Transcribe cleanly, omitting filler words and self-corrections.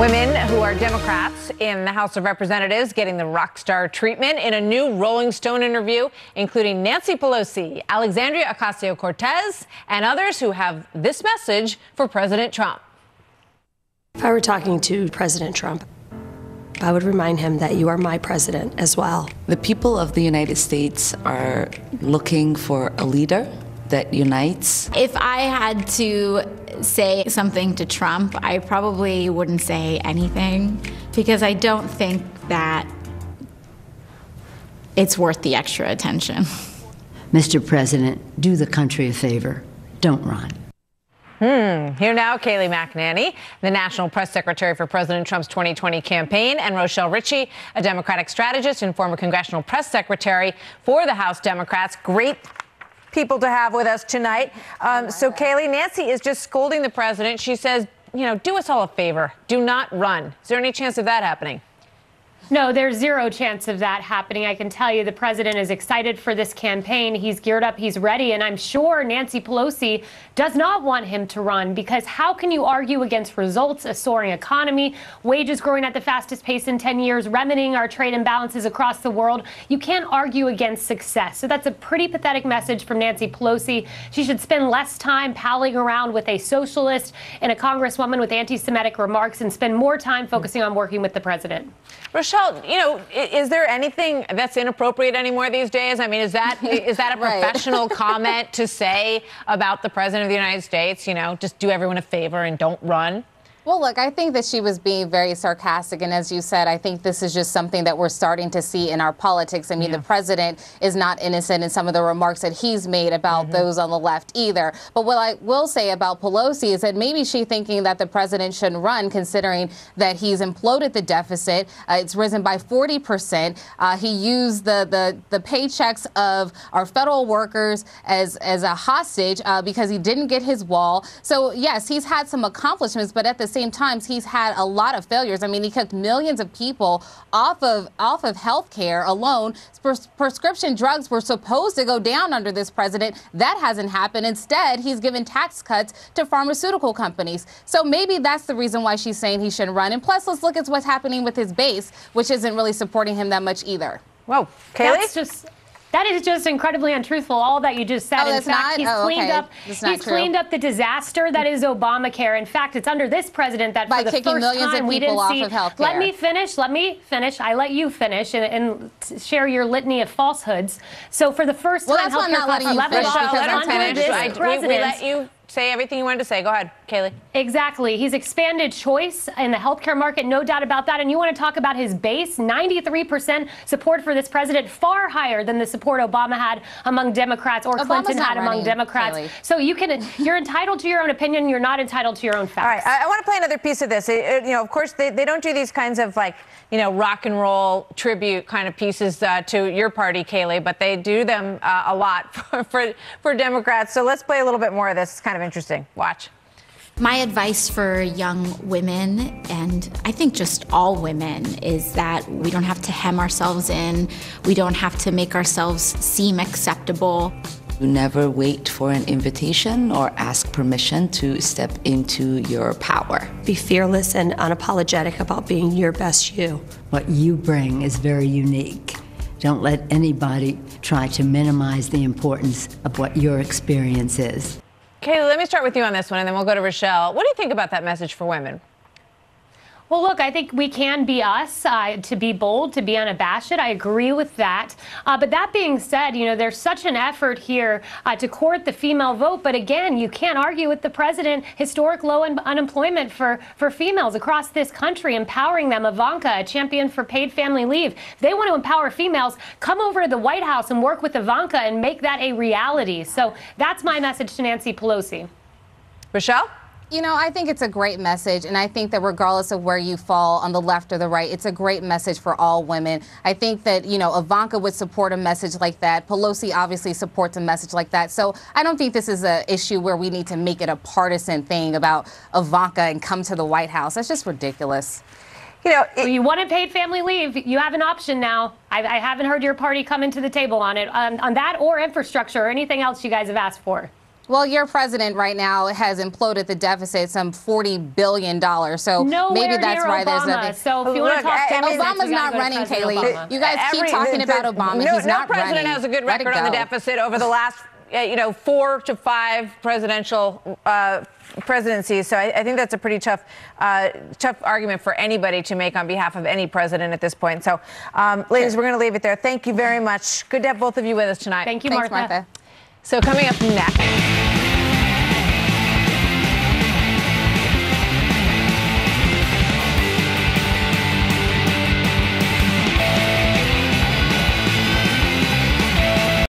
Women who are Democrats in the House of Representatives getting the rock star treatment in a new Rolling Stone interview, including Nancy Pelosi, Alexandria Ocasio-Cortez, and others who have this message for President Trump. If I were talking to President Trump, I would remind him that you are my president as well. The people of the United States are looking for a leader that unites. If I had to say something to Trump, I probably wouldn't say anything because I don't think that it's worth the extra attention. Mr. President, do the country a favor. Don't run. Here now, Kayleigh McEnany, the National Press Secretary for President Trump's 2020 campaign, and Rochelle Ritchie, a Democratic strategist and former Congressional Press Secretary for the House Democrats. Great people to have with us tonight. So Kayleigh, Nancy is just scolding the president. She says, you know, do us all a favor. Do not run. Is there any chance of that happening? No, there's zero chance of that happening. I can tell you the president is excited for this campaign. He's geared up, he's ready, and I'm sure Nancy Pelosi does not want him to run because how can you argue against results, a soaring economy, wages growing at the fastest pace in 10 years, remedying our trade imbalances across the world? You can't argue against success. So that's a pretty pathetic message from Nancy Pelosi. She should spend less time palling around with a socialist and a congresswoman with anti-Semitic remarks and spend more time focusing on working with the president. Rochelle, you know, is there anything that's inappropriate anymore these days? I mean, is that a professional comment to say about the president of the United States? You know, just do everyone a favor and don't run. Well, look, I think that she was being very sarcastic. And as you said, I think this is just something that we're starting to see in our politics. I mean, the president is not innocent in some of the remarks that he's made about those on the left either. But what I will say about Pelosi is that maybe she's thinking that the president shouldn't run, considering that he's imploded the deficit. It's risen by 40%. He used the paychecks of our federal workers as a hostage because he didn't get his wall. So, yes, he's had some accomplishments, but at the same time, he's had a lot of failures. I mean, he took millions of people off of health care alone. Prescription drugs were supposed to go down under this president. That hasn't happened. Instead, he's given tax cuts to pharmaceutical companies. So maybe that's the reason why she's saying he shouldn't run. And plus, let's look at what's happening with his base, which isn't really supporting him that much either. Well, Kayleigh? That is just incredibly untruthful, all that you just said. In fact, he's cleaned up the disaster that is Obamacare. In fact, it's under this president that for the first time we didn't see. Let me finish. I let you finish and share your litany of falsehoods. So for the first time, healthcare costs Say everything you wanted to say. Go ahead, Kayleigh. Exactly. He's expanded choice in the healthcare market, no doubt about that. And you want to talk about his base? 93% support for this president, far higher than the support Obama had among Democrats or Clinton had among Democrats. Kayleigh. So you're entitled to your own opinion. You're not entitled to your own facts. All right. I want to play another piece of this. You know, of course, they don't do these kinds of rock and roll tribute kind of pieces to your party, Kayleigh, but they do them a lot for Democrats. So let's play a little bit more of this. It's kind of interesting. Watch. My advice for young women, and I think just all women, is that we don't have to hem ourselves in. We don't have to make ourselves seem acceptable. You never wait for an invitation or ask permission to step into your power. Be fearless and unapologetic about being your best you. What you bring is very unique. Don't let anybody try to minimize the importance of what your experience is. Kayleigh, let me start with you on this one, and then we'll go to Rochelle. What do you think about that message for women? Well, look, I think we can be us, to be bold, to be unabashed. I agree with that. But that being said, you know, there's such an effort here to court the female vote. But again, you can't argue with the president. Historic low unemployment for females across this country, empowering them. Ivanka, a champion for paid family leave. If they want to empower females, come over to the White House and work with Ivanka and make that a reality. So that's my message to Nancy Pelosi. Rochelle? You know, I think it's a great message, and I think that regardless of where you fall on the left or the right, it's a great message for all women. I think that, you know, Ivanka would support a message like that. Pelosi obviously supports a message like that. So I don't think this is an issue where we need to make it a partisan thing about Ivanka and come to the White House. That's just ridiculous. You know, you wanted paid family leave. You have an option now. I haven't heard your party come into the table on it, on that or infrastructure or anything else you guys have asked for. Well, your president right now has imploded the deficit some $40 billion. So maybe that's why there's nothing. So if you want to talk Obama's not running, Kayleigh. You guys keep talking about Obama. He's not running. No president has a good record on the deficit over the last, 4 to 5 presidential presidencies. So I think that's a pretty tough argument for anybody to make on behalf of any president at this point. So, ladies, we're going to leave it there. Thank you very much. Good to have both of you with us tonight. Thank you, Martha. So coming up next.